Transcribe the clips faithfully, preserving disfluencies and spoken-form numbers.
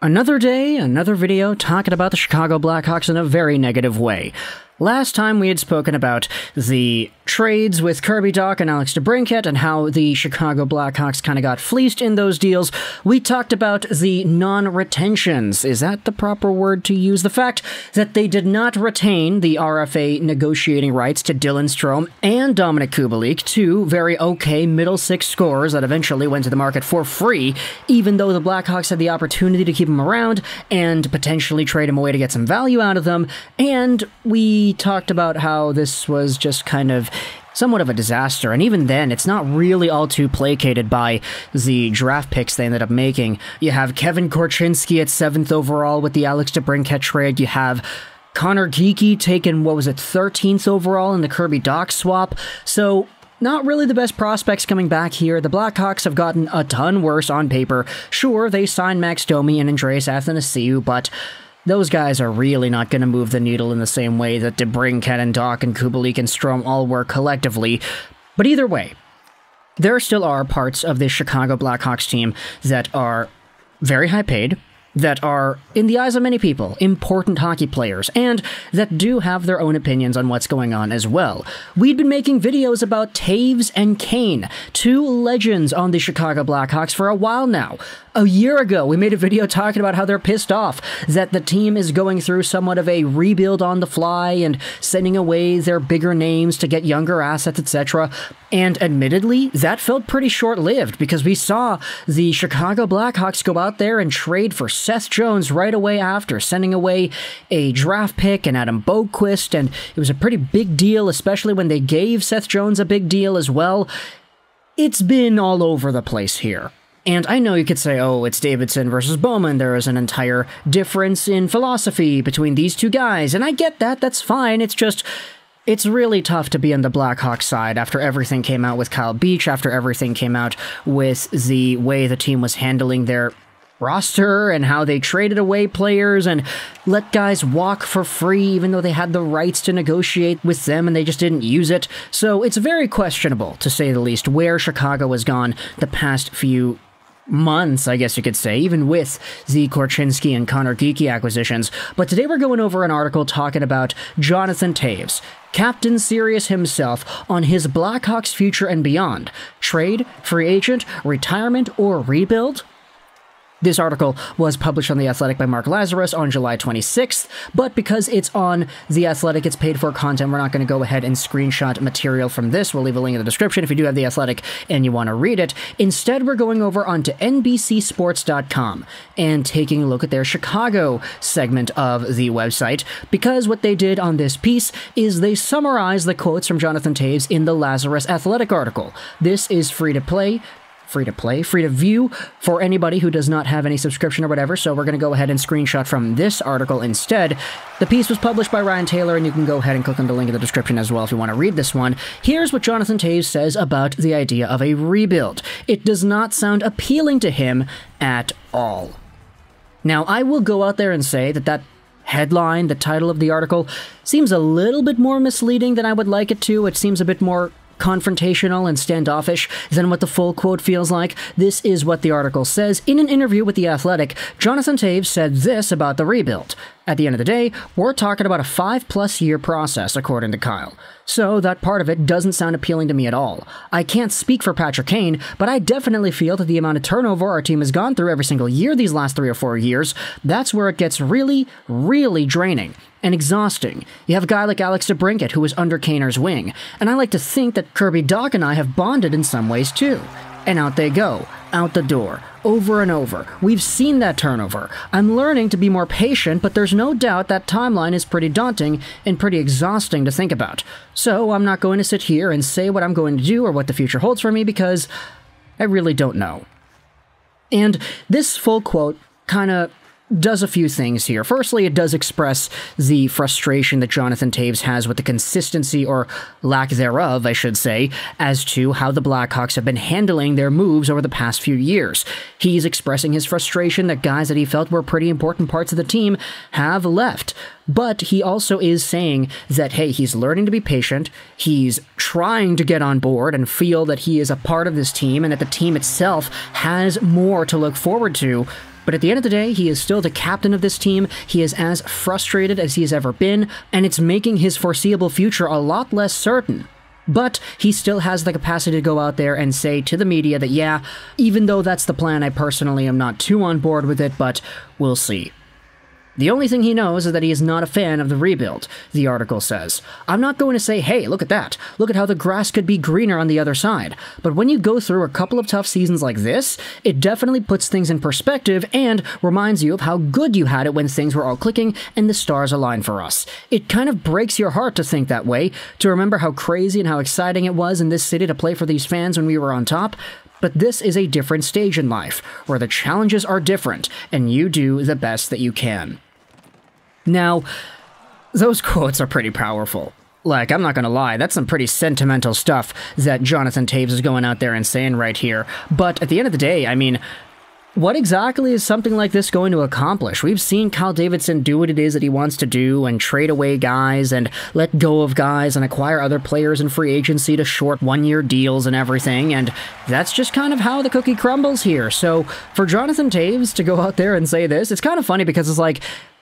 Another day, another video talking about the Chicago Blackhawks in a very negative way. Last time we had spoken about the trades with Kirby Dach and Alex DeBrincat and how the Chicago Blackhawks kind of got fleeced in those deals. We talked about the non-retentions. Is that the proper word to use? The fact that they did not retain the R F A negotiating rights to Dylan Strome and Dominik Kubalik, two very okay middle six scorers that eventually went to the market for free, even though the Blackhawks had the opportunity to keep them around and potentially trade them away to get some value out of them. And we talked about how this was just kind of somewhat of a disaster, and even then, it's not really all too placated by the draft picks they ended up making. You have Kevin Korchinski at seventh overall with the Alex DeBrincat trade. You have Connor Geekie taken, what was it, thirteenth overall in the Kirby Dach swap. So not really the best prospects coming back here. The Blackhawks have gotten a ton worse on paper. Sure, they signed Max Domi and Andreas Athanasiou, but those guys are really not going to move the needle in the same way that DeBrincat and Dach and Kubalik and Strome all were collectively. But either way, there still are parts of this Chicago Blackhawks team that are very high paid, that are, in the eyes of many people, important hockey players, and that do have their own opinions on what's going on as well. We'd been making videos about Toews and Kane, two legends on the Chicago Blackhawks, for a while now. A year ago, we made a video talking about how they're pissed off that the team is going through somewhat of a rebuild on the fly and sending away their bigger names to get younger assets, et cetera. And admittedly, that felt pretty short-lived, because we saw the Chicago Blackhawks go out there and trade for Seth Jones right away after, sending away a draft pick and Adam Boqvist, and it was a pretty big deal, especially when they gave Seth Jones a big deal as well. It's been all over the place here. And I know you could say, oh, it's Davidson versus Bowman, there is an entire difference in philosophy between these two guys, and I get that, that's fine, it's just, it's really tough to be on the Blackhawks side after everything came out with Kyle Beach, after everything came out with the way the team was handling their roster and how they traded away players and let guys walk for free even though they had the rights to negotiate with them and they just didn't use it. So it's very questionable, to say the least, where Chicago has gone the past few months, I guess you could say, even with the Korchinski and Connor Geekie acquisitions. But today we're going over an article talking about Jonathan Toews, Captain Sirius himself, on his Blackhawks future and beyond. Trade, free agent, retirement, or rebuild? This article was published on The Athletic by Mark Lazarus on July twenty-sixth, but because it's on The Athletic, it's paid for content, we're not going to go ahead and screenshot material from this. We'll leave a link in the description if you do have The Athletic and you want to read it. Instead, we're going over onto N B C sports dot com and taking a look at their Chicago segment of the website, because what they did on this piece is they summarized the quotes from Jonathan Toews in the Lazarus Athletic article. This is free to play. Free to play, free to view for anybody who does not have any subscription or whatever, so we're going to go ahead and screenshot from this article instead. The piece was published by Ryan Taylor, and you can go ahead and click on the link in the description as well if you want to read this one. Here's what Jonathan Toews says about the idea of a rebuild. It does not sound appealing to him at all. Now, I will go out there and say that that headline, the title of the article, seems a little bit more misleading than I would like it to. It seems a bit more confrontational and standoffish than what the full quote feels like. This is what the article says. In an interview with The Athletic, Jonathan Toews said this about the rebuild. At the end of the day, we're talking about a five-plus year process, according to Kyle. So that part of it doesn't sound appealing to me at all. I can't speak for Patrick Kane, but I definitely feel that the amount of turnover our team has gone through every single year these last three or four years, that's where it gets really, really draining and exhausting. You have a guy like Alex DeBrincat, who was under Kaner's wing, and I like to think that Kirby Dach and I have bonded in some ways too. And out they go, out the door, over and over. We've seen that turnover. I'm learning to be more patient, but there's no doubt that timeline is pretty daunting and pretty exhausting to think about. So I'm not going to sit here and say what I'm going to do or what the future holds for me, because I really don't know. And this full quote kind of does a few things here. Firstly, it does express the frustration that Jonathan Toews has with the consistency, or lack thereof, I should say, as to how the Blackhawks have been handling their moves over the past few years. He's expressing his frustration that guys that he felt were pretty important parts of the team have left. But he also is saying that, hey, he's learning to be patient, he's trying to get on board and feel that he is a part of this team and that the team itself has more to look forward to. But at the end of the day, he is still the captain of this team. He is as frustrated as he has ever been, and it's making his foreseeable future a lot less certain. But he still has the capacity to go out there and say to the media that, yeah, even though that's the plan, I personally am not too on board with it, but we'll see. The only thing he knows is that he is not a fan of the rebuild, the article says. I'm not going to say, hey, look at that. Look at how the grass could be greener on the other side. But when you go through a couple of tough seasons like this, it definitely puts things in perspective and reminds you of how good you had it when things were all clicking and the stars aligned for us. It kind of breaks your heart to think that way, to remember how crazy and how exciting it was in this city to play for these fans when we were on top. But this is a different stage in life, where the challenges are different, and you do the best that you can. Now, those quotes are pretty powerful. Like, I'm not gonna lie, that's some pretty sentimental stuff that Jonathan Toews is going out there and saying right here. But at the end of the day, I mean, what exactly is something like this going to accomplish? We've seen Kyle Davidson do what it is that he wants to do and trade away guys and let go of guys and acquire other players in free agency to short one-year deals and everything, and that's just kind of how the cookie crumbles here. So for Jonathan Toews to go out there and say this, it's kind of funny because it's like,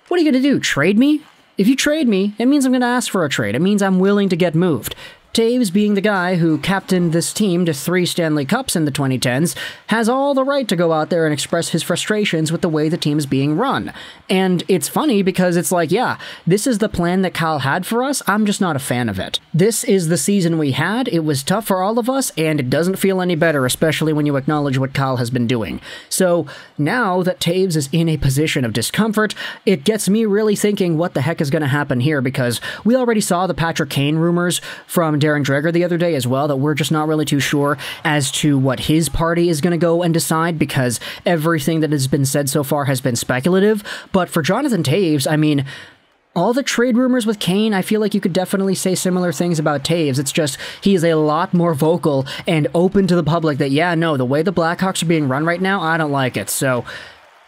what are you going to do, trade me? If you trade me, it means I'm going to ask for a trade. It means I'm willing to get moved. Toews, being the guy who captained this team to three Stanley Cups in the twenty tens, has all the right to go out there and express his frustrations with the way the team is being run. And it's funny because it's like, yeah, this is the plan that Kyle had for us. I'm just not a fan of it. This is the season we had. It was tough for all of us, and it doesn't feel any better, especially when you acknowledge what Kyle has been doing. So now that Toews is in a position of discomfort, it gets me really thinking what the heck is going to happen here, because we already saw the Patrick Kane rumors from De Dreger the other day as well, that we're just not really too sure as to what his party is going to go and decide, because everything that has been said so far has been speculative. But for Jonathan Toews, I mean, all the trade rumors with Kane, I feel like you could definitely say similar things about Toews. It's just he is a lot more vocal and open to the public that, yeah, no, the way the Blackhawks are being run right now, I don't like it. So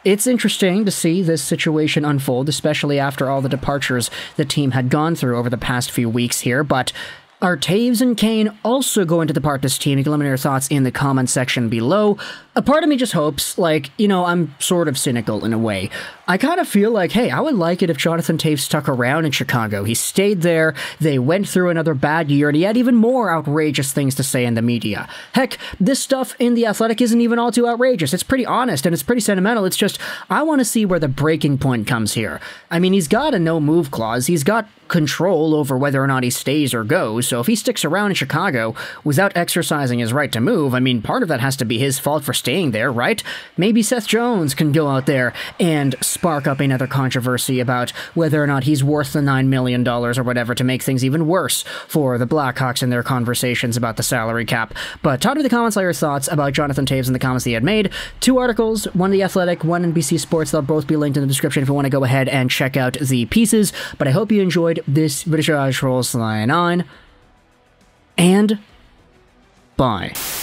it's interesting to see this situation unfold, especially after all the departures the team had gone through over the past few weeks here. But are Toews and Kane also going to depart this team? You can let me know your thoughts in the comment section below. A part of me just hopes, like, you know, I'm sort of cynical in a way. I kind of feel like, hey, I would like it if Jonathan Toews stuck around in Chicago. He stayed there, they went through another bad year, and he had even more outrageous things to say in the media. Heck, this stuff in The Athletic isn't even all too outrageous. It's pretty honest, and it's pretty sentimental. It's just, I want to see where the breaking point comes here. I mean, he's got a no-move clause. He's got control over whether or not he stays or goes. So if he sticks around in Chicago without exercising his right to move, I mean, part of that has to be his fault for staying there, right? Maybe Seth Jones can go out there and spark up another controversy about whether or not he's worth the nine million dollars or whatever to make things even worse for the Blackhawks in their conversations about the salary cap. But talk to me in the comments all your thoughts about Jonathan Toews and the comments that he had made. Two articles, one The Athletic, one N B C Sports. They'll both be linked in the description if you want to go ahead and check out the pieces. But I hope you enjoyed this British Irish Rolls nine nine. And bye.